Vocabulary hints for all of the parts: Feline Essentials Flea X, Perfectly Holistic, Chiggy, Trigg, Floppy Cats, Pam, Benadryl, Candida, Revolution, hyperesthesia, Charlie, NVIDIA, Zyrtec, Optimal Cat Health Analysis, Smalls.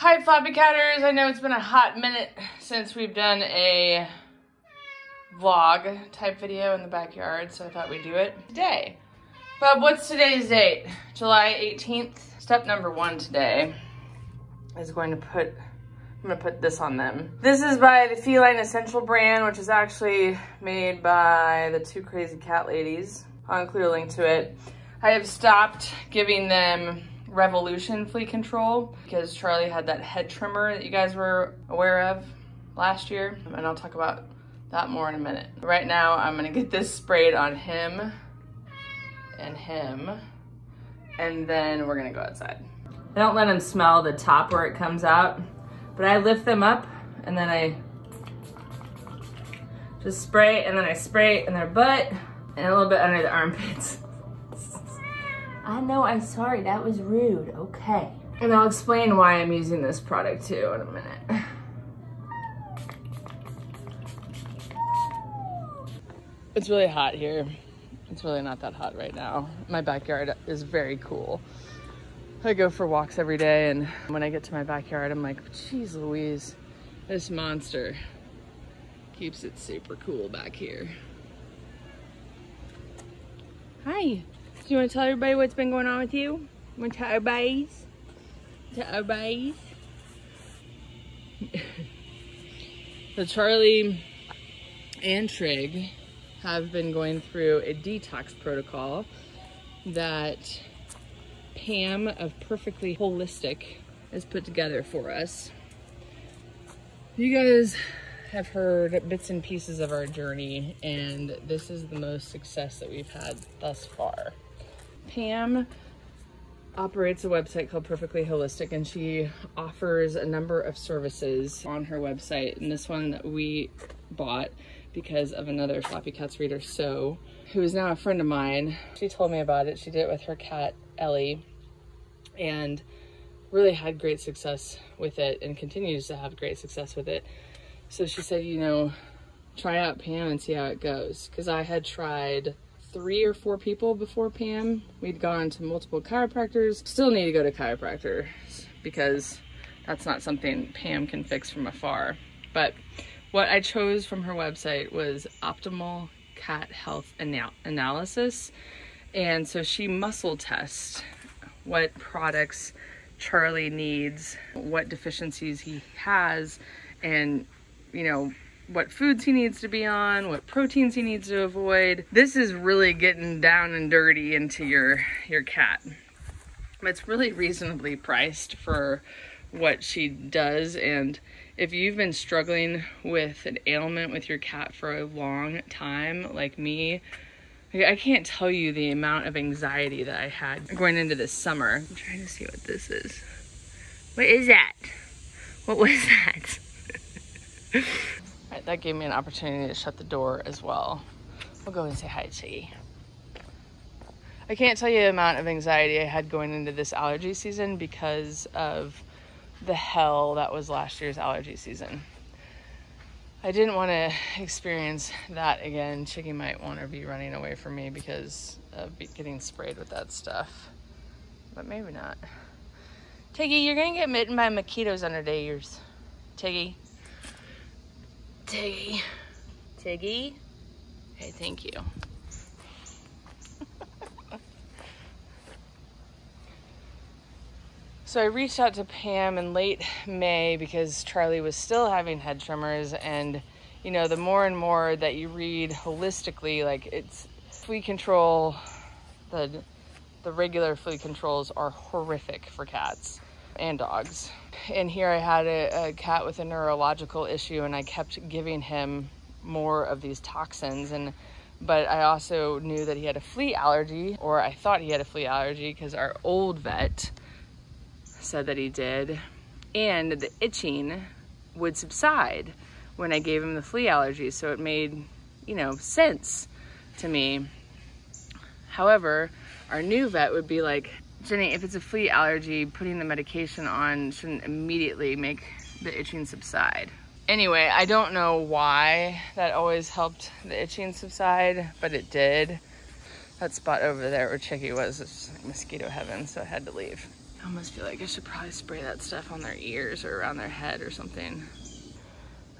Hi Floppy Catters, I know it's been a hot minute since we've done a vlog type video in the backyard, so I thought we'd do it today. But what's today's date? July 18th. Step number one today is I'm gonna put this on them. This is by the Feline Essential brand, which is actually made by the two crazy cat ladies. I'll include a link to it. I have stopped giving them Revolution flea control because Charlie had that head trimmer that you guys were aware of last year, and I'll talk about that more in a minute. Right now I'm gonna get this sprayed on him, and then we're gonna go outside. I don't let him smell the top where it comes out, but I lift them up and then I just spray, and then I spray in their butt and a little bit under the armpits. I know, I'm sorry, that was rude, okay. And I'll explain why I'm using this product too in a minute. It's really hot here. It's really not that hot right now. My backyard is very cool. I go for walks every day, and when I get to my backyard, I'm like, geez Louise, this monster keeps it super cool back here. Hi. Do you want to tell everybody what's been going on with you? You want to tell everybody? Tell everybody? So Charlie and Trigg have been going through a detox protocol that Pam of Perfectly Holistic has put together for us. You guys have heard bits and pieces of our journey, and this is the most success that we've had thus far. Pam operates a website called Perfectly Holistic, and she offers a number of services on her website. And this one we bought because of another Floppy Cats reader, So, who is now a friend of mine. She told me about it. She did it with her cat, Ellie, and really had great success with it and continues to have great success with it. So she said, you know, try out Pam and see how it goes. Because I had tried 3 or 4 people before Pam. We'd gone to multiple chiropractors. Still need to go to chiropractors because that's not something Pam can fix from afar. But what I chose from her website was Optimal Cat Health Analysis. And so she muscle tests what products Charlie needs, what deficiencies he has, and you know, what foods he needs to be on, what proteins he needs to avoid. This is really getting down and dirty into your cat. It's really reasonably priced for what she does, and if you've been struggling with an ailment with your cat for a long time, like me, I can't tell you the amount of anxiety that I had going into this summer. I'm trying to see what this is. What is that? What was that? All right, that gave me an opportunity to shut the door as well. We'll go and say hi to Chiggy. I can't tell you the amount of anxiety I had going into this allergy season because of the hell that was last year's allergy season. I didn't want to experience that again. Chiggy might want to be running away from me because of getting sprayed with that stuff, but maybe not. Chiggy, you're going to get bitten by mosquitoes under the ears. Chiggy. Chiggy. Chiggy? Hey, thank you. So I reached out to Pam in late May because Charlie was still having head tremors, and you know, the more and more that you read holistically, like it's flea control, the regular flea controls are horrific for cats and dogs. And here I had a cat with a neurological issue, and I kept giving him more of these toxins, but I also knew that he had a flea allergy, or I thought he had a flea allergy because our old vet said that he did, and the itching would subside when I gave him the flea allergy, so it made, you know, sense to me. However, our new vet would be like, Jenny, if it's a flea allergy, putting the medication on shouldn't immediately make the itching subside. Anyway, I don't know why that always helped the itching subside, but it did. That spot over there where Chiggy was just like mosquito heaven, so I had to leave. I almost feel like I should probably spray that stuff on their ears or around their head or something.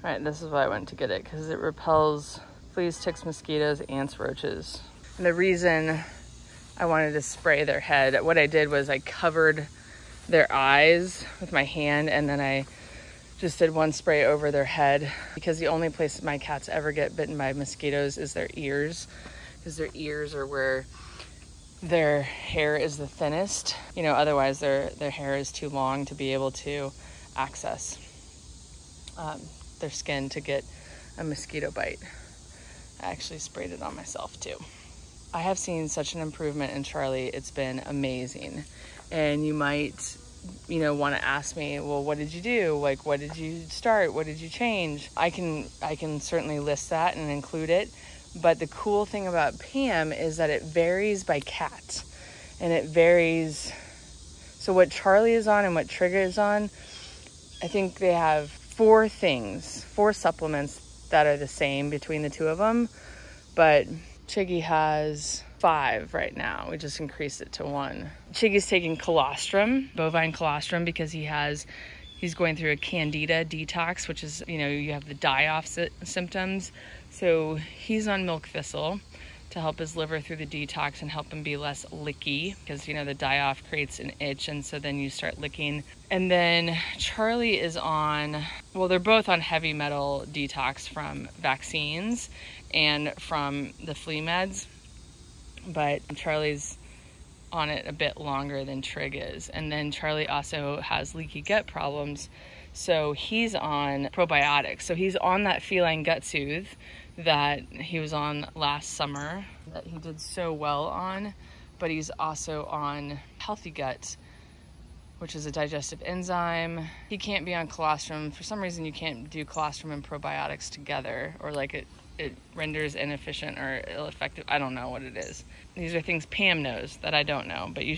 All right, this is why I went to get it, because it repels fleas, ticks, mosquitoes, ants, roaches. And the reason I wanted to spray their head, what I did was I covered their eyes with my hand, and then I just did one spray over their head, because the only place my cats ever get bitten by mosquitoes is their ears, because their ears are where their hair is the thinnest. You know, otherwise their hair is too long to be able to access their skin to get a mosquito bite. I actually sprayed it on myself too. I have seen such an improvement in Charlie. It's been amazing. And you might, you know, want to ask me, well, what did you do? Like, what did you start? What did you change? I can certainly list that and include it. But the cool thing about Pam is that it varies by cat, and it varies. So what Charlie is on and what Trigg is on, I think they have four supplements that are the same between the two of them. But Chiggy has 5 right now. We just increased it to 1. Chiggy's taking colostrum, bovine colostrum, because he's going through a candida detox, which is, you know, you have the die-off symptoms. So he's on milk thistle to help his liver through the detox and help him be less licky, because, you know, the die-off creates an itch, and so then you start licking. And then Charlie is on, well, they're both on heavy metal detox from vaccines and from the flea meds, but Charlie's on it a bit longer than Trigg is. And then Charlie also has leaky gut problems, so he's on probiotics. So he's on that Feline Gut Soothe that he was on last summer that he did so well on, but he's also on Healthy Gut, which is a digestive enzyme. He can't be on colostrum. For some reason, you can't do colostrum and probiotics together, or like it renders inefficient or ineffective. I don't know what it is. These are things Pam knows that I don't know, but you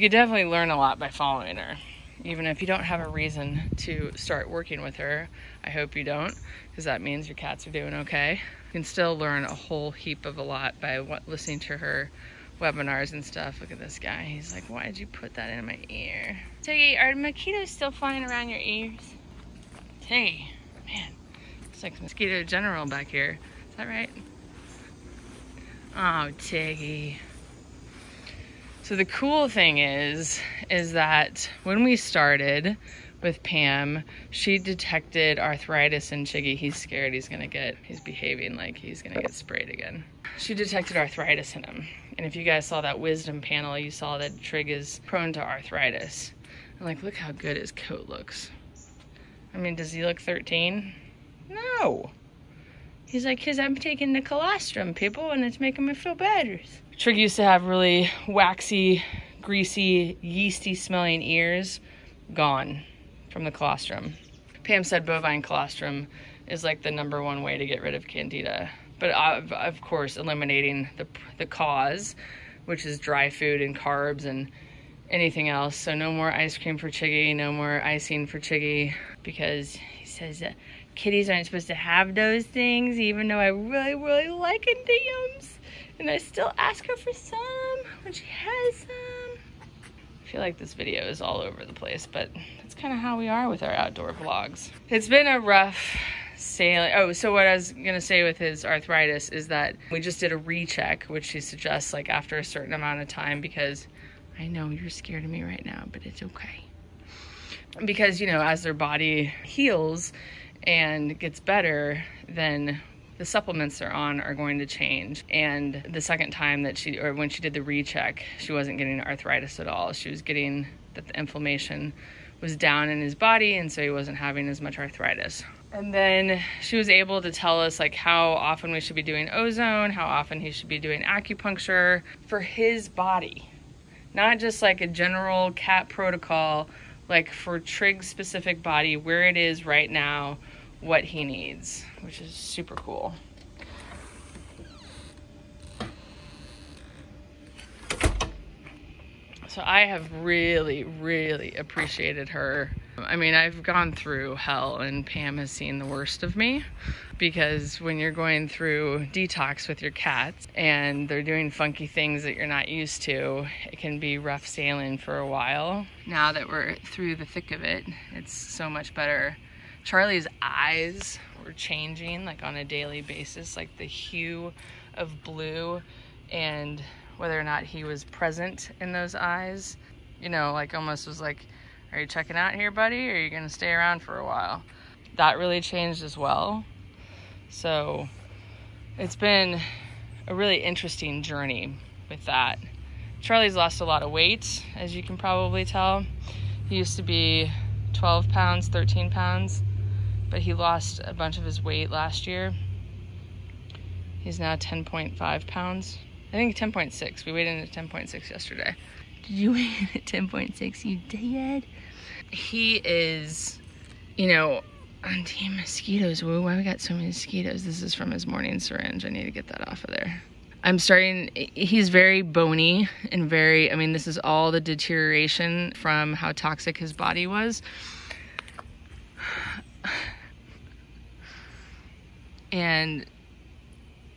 could definitely learn a lot by following her. Even if you don't have a reason to start working with her, I hope you don't, because that means your cats are doing okay. You can still learn a whole heap of a lot by listening to her webinars and stuff. Look at this guy. He's like, why did you put that in my ear? Tiggy, are mosquitoes still flying around your ears? Tiggy, man, it's like Mosquito General back here. Is that right? Oh, Tiggy. So the cool thing is that when we started with Pam, she detected arthritis in Chiggy. He's scared he's behaving like he's gonna get sprayed again. She detected arthritis in him. And if you guys saw that wisdom panel, you saw that Trigg is prone to arthritis. And like, look how good his coat looks. I mean, does he look 13? No. He's like, 'cause I'm taking the colostrum, people, and it's making me feel better. Trigg used to have really waxy, greasy, yeasty smelling ears. Gone from the colostrum. Pam said bovine colostrum is like the #1 way to get rid of candida. But of course, eliminating the cause, which is dry food and carbs and anything else. So no more ice cream for Chiggy, no more icing for Chiggy, because he says that kitties aren't supposed to have those things, even though I really, really like yums. And I still ask her for some when she has some. I feel like this video is all over the place, but that's kind of how we are with our outdoor vlogs. It's been a rough sailing. Oh, so what I was gonna say with his arthritis is that we just did a recheck, which she suggests like after a certain amount of time, because I know you're scared of me right now, but it's okay. Because, you know, as their body heals and gets better, then the supplements they're on are going to change. And the second time that when she did the recheck, she wasn't getting arthritis at all. She was getting that the inflammation was down in his body, and so he wasn't having as much arthritis. And then she was able to tell us like how often we should be doing ozone, how often he should be doing acupuncture for his body. Not just like a general cat protocol, like for Trigg's specific body, where it is right now, what he needs, which is super cool. So I have really, really appreciated her I mean, I've gone through hell, and Pam has seen the worst of me, because when you're going through detox with your cats and they're doing funky things that you're not used to, it can be rough sailing for a while. Now that we're through the thick of it, it's so much better. Charlie's eyes were changing like on a daily basis, like the hue of blue and whether or not he was present in those eyes. You know, like almost was like, are you checking out here, buddy? Or are you gonna stay around for a while? That really changed as well. So it's been a really interesting journey with that. Charlie's lost a lot of weight, as you can probably tell. He used to be 12 pounds, 13 pounds, but he lost a bunch of his weight last year. He's now 10.5 pounds. I think 10.6, we weighed in at 10.6 yesterday. Did you weigh in at 10.6, you did? He is, you know, on team mosquitoes. Whoa, why we got so many mosquitoes? This is from his morning syringe. I need to get that off of there. He's very bony and very, I mean, this is all the deterioration from how toxic his body was. And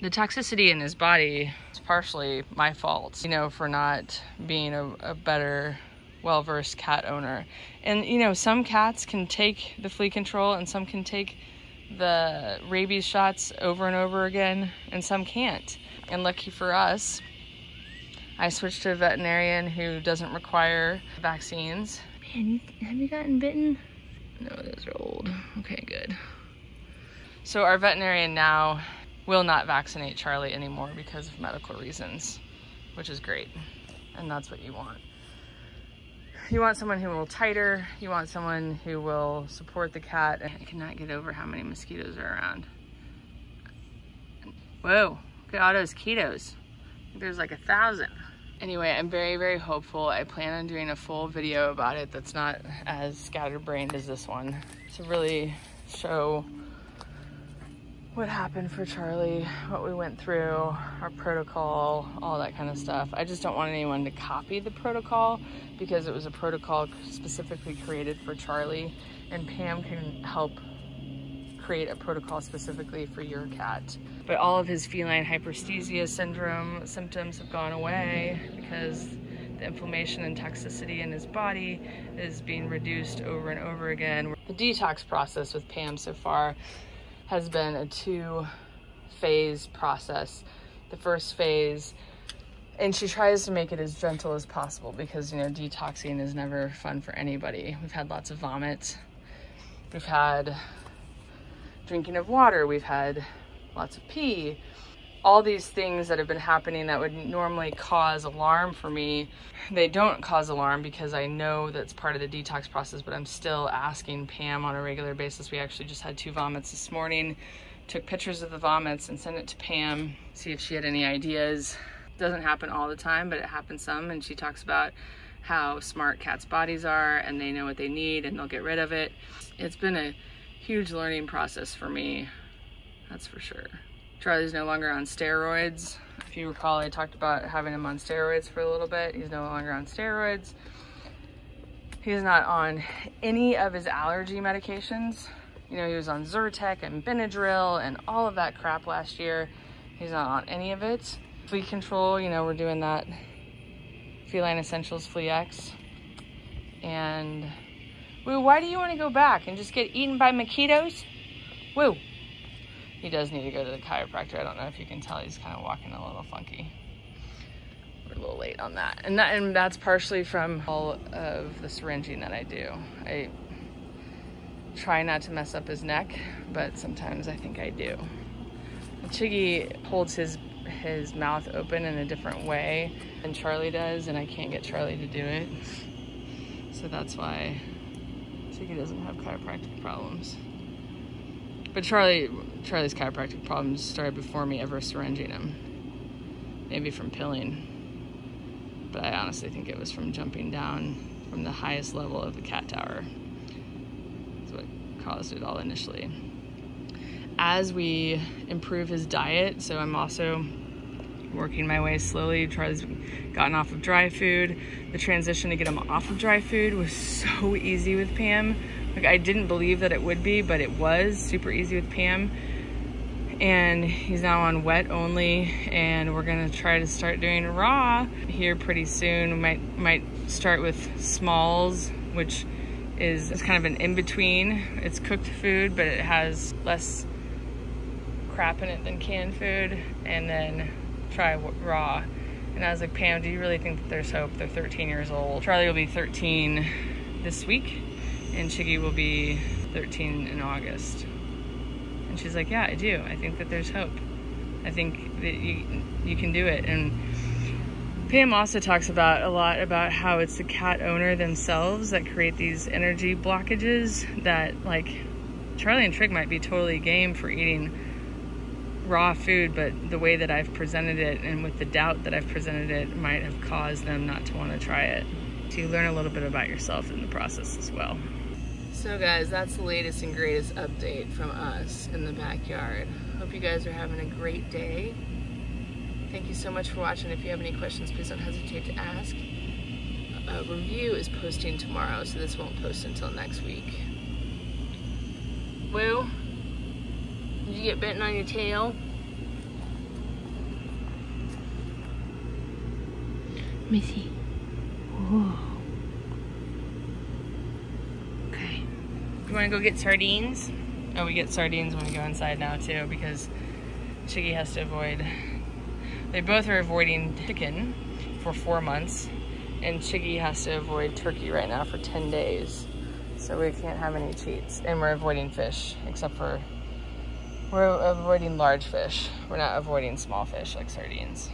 the toxicity in his body is partially my fault, you know, for not being a better, well-versed cat owner. And, you know, some cats can take the flea control and some can take the rabies shots over and over again, and some can't. And lucky for us, I switched to a veterinarian who doesn't require vaccines. Man, have you gotten bitten? No, those are old. Okay, good. So our veterinarian now will not vaccinate Charlie anymore because of medical reasons, which is great. And that's what you want. You want someone who will titer, you want someone who will support the cat. I cannot get over how many mosquitoes are around. Whoa, look at all those ketos. There's like 1,000. Anyway, I'm very, very hopeful. I plan on doing a full video about it that's not as scatterbrained as this one, to really show what happened for Charlie, what we went through, our protocol, all that kind of stuff. I just don't want anyone to copy the protocol, because it was a protocol specifically created for Charlie, and Pam can help create a protocol specifically for your cat. But all of his feline hyperesthesia syndrome symptoms have gone away because the inflammation and toxicity in his body is being reduced over and over again. The detox process with Pam so far has been a 2-phase process. The first phase, and she tries to make it as gentle as possible, because, you know, detoxing is never fun for anybody. We've had lots of vomit, we've had drinking of water, we've had lots of pee, all these things that have been happening that would normally cause alarm for me. They don't cause alarm because I know that's part of the detox process, but I'm still asking Pam on a regular basis. We actually just had 2 vomits this morning, took pictures of the vomits and sent it to Pam, see if she had any ideas. Doesn't happen all the time, but it happens some, and she talks about how smart cats' bodies are and they know what they need and they'll get rid of it. It's been a huge learning process for me, that's for sure. Charlie's no longer on steroids. If you recall, I talked about having him on steroids for a little bit. He's no longer on steroids. He's not on any of his allergy medications. You know, he was on Zyrtec and Benadryl and all of that crap last year. He's not on any of it. Flea control, you know, we're doing that Feline Essentials Flea X. And, woo, why do you want to go back and just get eaten by mosquitoes? Woo. He does need to go to the chiropractor. I don't know if you can tell, he's kind of walking a little funky. We're a little late on that. And that's partially from all of the syringing that I do. I try not to mess up his neck, but sometimes I think I do. Chiggy holds his mouth open in a different way than Charlie does, and I can't get Charlie to do it. So that's why Chiggy doesn't have chiropractic problems. But Charlie's chiropractic problems started before me ever syringing him. Maybe from pilling, but I honestly think it was from jumping down from the highest level of the cat tower. That's what caused it all initially. As we improve his diet, so I'm also working my way slowly. Charlie's gotten off of dry food. The transition to get him off of dry food was so easy with Pam. Like, I didn't believe that it would be, but it was super easy with Pam. And he's now on wet only, and we're gonna try to start doing raw here pretty soon. We might start with Smalls, which is kind of an in-between. It's cooked food, but it has less crap in it than canned food, and then try raw. And I was like, Pam, do you really think that there's hope? They're 13 years old. Charlie will be 13 this week, and Chiggy will be 13 in August. And she's like, yeah, I do. I think that there's hope. I think that you can do it. And Pam also talks about a lot about how it's the cat owner themselves that create these energy blockages that, like, Charlie and Trigg might be totally game for eating raw food, but the way that I've presented it and with the doubt that I've presented it might have caused them not to want to try it. So you learn a little bit about yourself in the process as well. So guys, that's the latest and greatest update from us in the backyard. Hope you guys are having a great day. Thank you so much for watching. If you have any questions, please don't hesitate to ask. A review is posting tomorrow, so this won't post until next week. Woo, did you get bitten on your tail? Let me see. Whoa. You want to go get sardines? Oh, we get sardines when we go inside now too, because Chiggy has to avoid. They both are avoiding chicken for 4 months, and Chiggy has to avoid turkey right now for 10 days. So we can't have any cheats, and we're avoiding fish, except for we're avoiding large fish. We're not avoiding small fish like sardines.